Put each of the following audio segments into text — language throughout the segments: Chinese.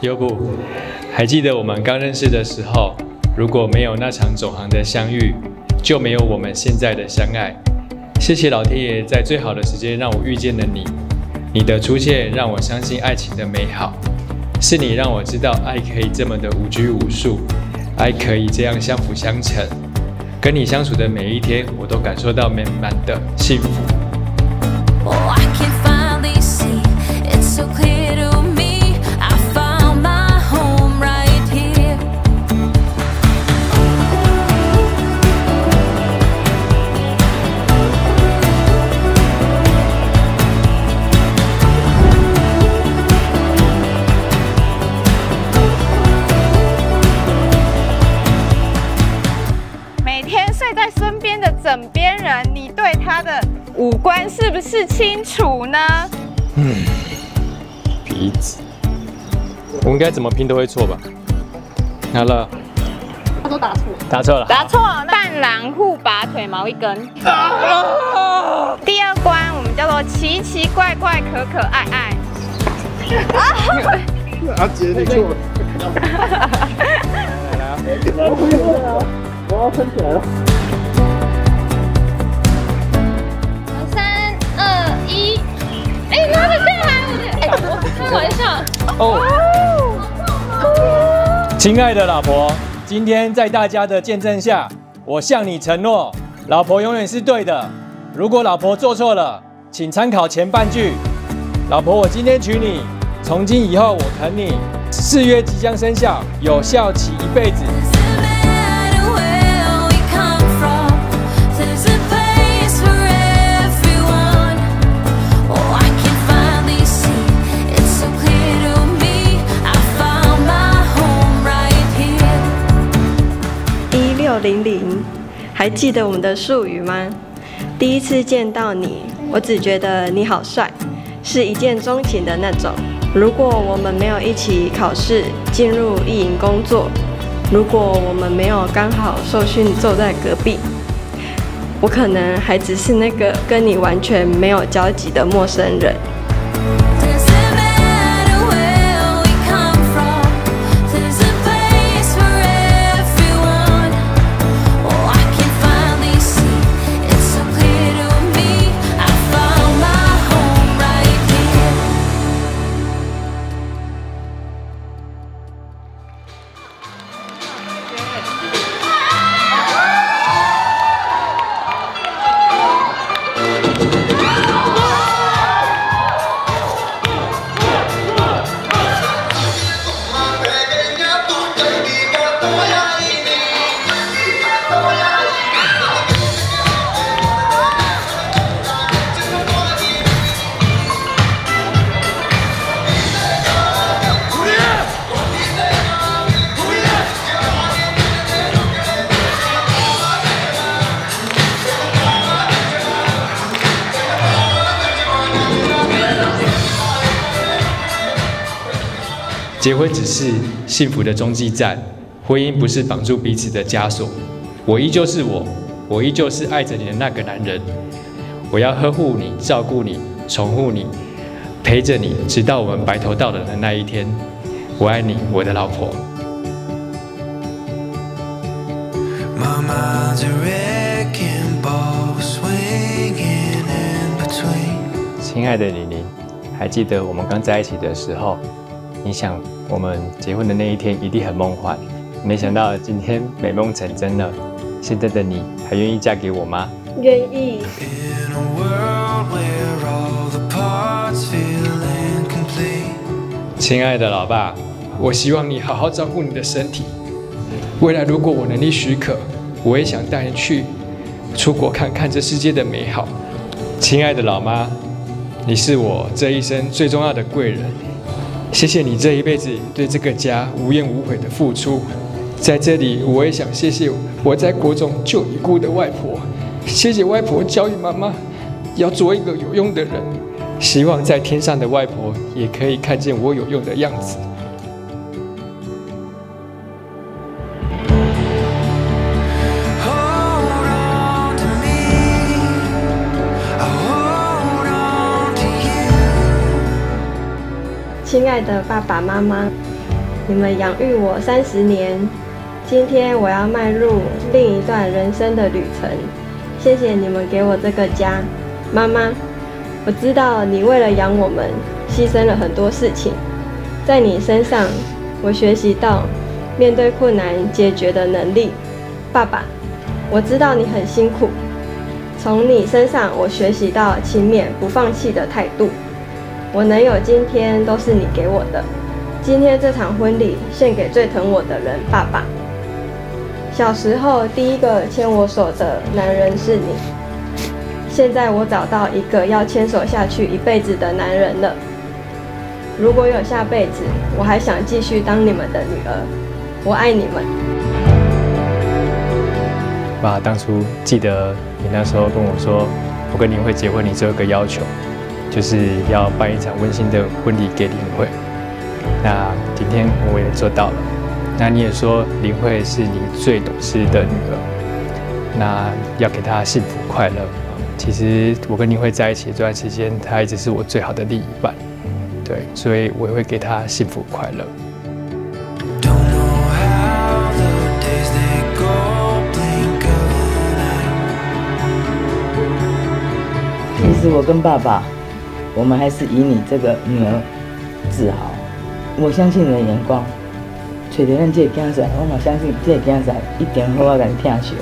优步，还记得我们刚认识的时候，如果没有那场总行的相遇，就没有我们现在的相爱。谢谢老天爷在最好的时间让我遇见了你，你的出现让我相信爱情的美好，是你让我知道爱可以这么的无拘无束，爱可以这样相辅相成。跟你相处的每一天，我都感受到满满的幸福。枕边人，你对他的五官是不是清楚呢？鼻子，我应该怎么拼都会错吧？好了，他都打错了，打错，伴郎互拔腿毛一根。第二关我们叫做奇奇怪怪可可爱爱。阿杰，你错了。来啊！我要喷起来了。 开玩笑哦！亲爱的老婆，今天在大家的见证下，我向你承诺，老婆永远是对的。如果老婆做错了，请参考前半句。老婆，我今天娶你，从今以后我疼你。誓约即将生效，有效期一辈子。 1600，还记得我们的术语吗？第一次见到你，我只觉得你好帅，是一见钟情的那种。如果我们没有一起考试进入艺营工作，如果我们没有刚好受训坐在隔壁，我可能还只是那个跟你完全没有交集的陌生人。 结婚只是幸福的中继站，婚姻不是绑住彼此的枷锁。我依旧是我，我依旧是爱着你的那个男人。我要呵护你，照顾你，宠护你，陪着你，直到我们白头到老的那一天。我爱你，我的老婆。亲爱的李宁，还记得我们刚在一起的时候？ 你想，我们结婚的那一天一定很梦幻，没想到今天美梦成真了。现在的你还愿意嫁给我吗？愿意。亲爱的老爸，我希望你好好照顾你的身体。未来如果我能力许可，我也想带你去出国看看这世界的美好。亲爱的老妈，你是我这一生最重要的贵人。 谢谢你这一辈子对这个家无怨无悔的付出，在这里我也想谢谢我在国中就已故的外婆，谢谢外婆教育妈妈要做一个有用的人，希望在天上的外婆也可以看见我有用的样子。 亲爱的爸爸妈妈，你们养育我30年，今天我要迈入另一段人生的旅程。谢谢你们给我这个家，妈妈。我知道你为了养我们，牺牲了很多事情。在你身上，我学习到面对困难解决的能力。爸爸，我知道你很辛苦。从你身上，我学习到勤勉不放弃的态度。我能有今天，都是你给我的。今天这场婚礼献给最疼我的人，爸爸。小时候第一个牵我手的男人是你，现在我找到一个要牵手下去一辈子的男人了。如果有下辈子，我还想继续当你们的女儿。我爱你们。爸，当初记得你那时候跟我说，我跟林慧结婚，你只有一个要求，就是要办一场温馨的婚礼给林慧。那今天我也做到了。那你也说林慧是你最懂事的女儿，那要给她幸福快乐。其实我跟林慧在一起这段时间，她一直是我最好的另一半，对，所以我也会给她幸福快乐。其实我跟爸爸，我们还是以你这个女儿自豪。我相信你的眼光，找到咱这个囝婿，我嘛相信这个囝婿一定好好来疼惜。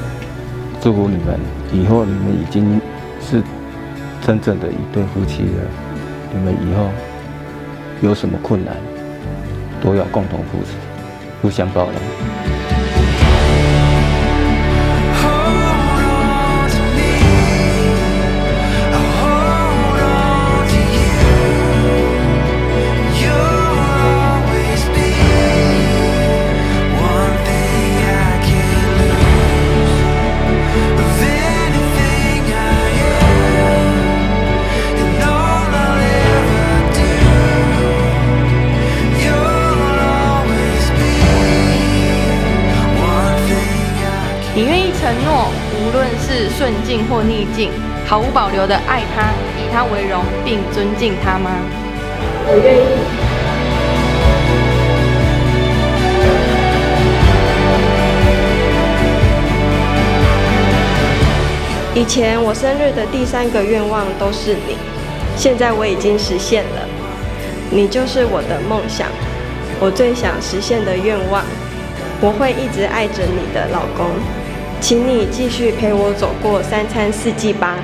祝福你们，以后你们已经是真正的一对夫妻了。你们以后有什么困难，都要共同扶持，互相包容。你愿意承诺，无论是顺境或逆境，毫无保留的爱他，以他为荣，并尊敬他吗？我愿意。以前我生日的第3个愿望都是你，现在我已经实现了。你就是我的梦想，我最想实现的愿望。我会一直爱着你的，老公。请你继续陪我走过3餐4季吧。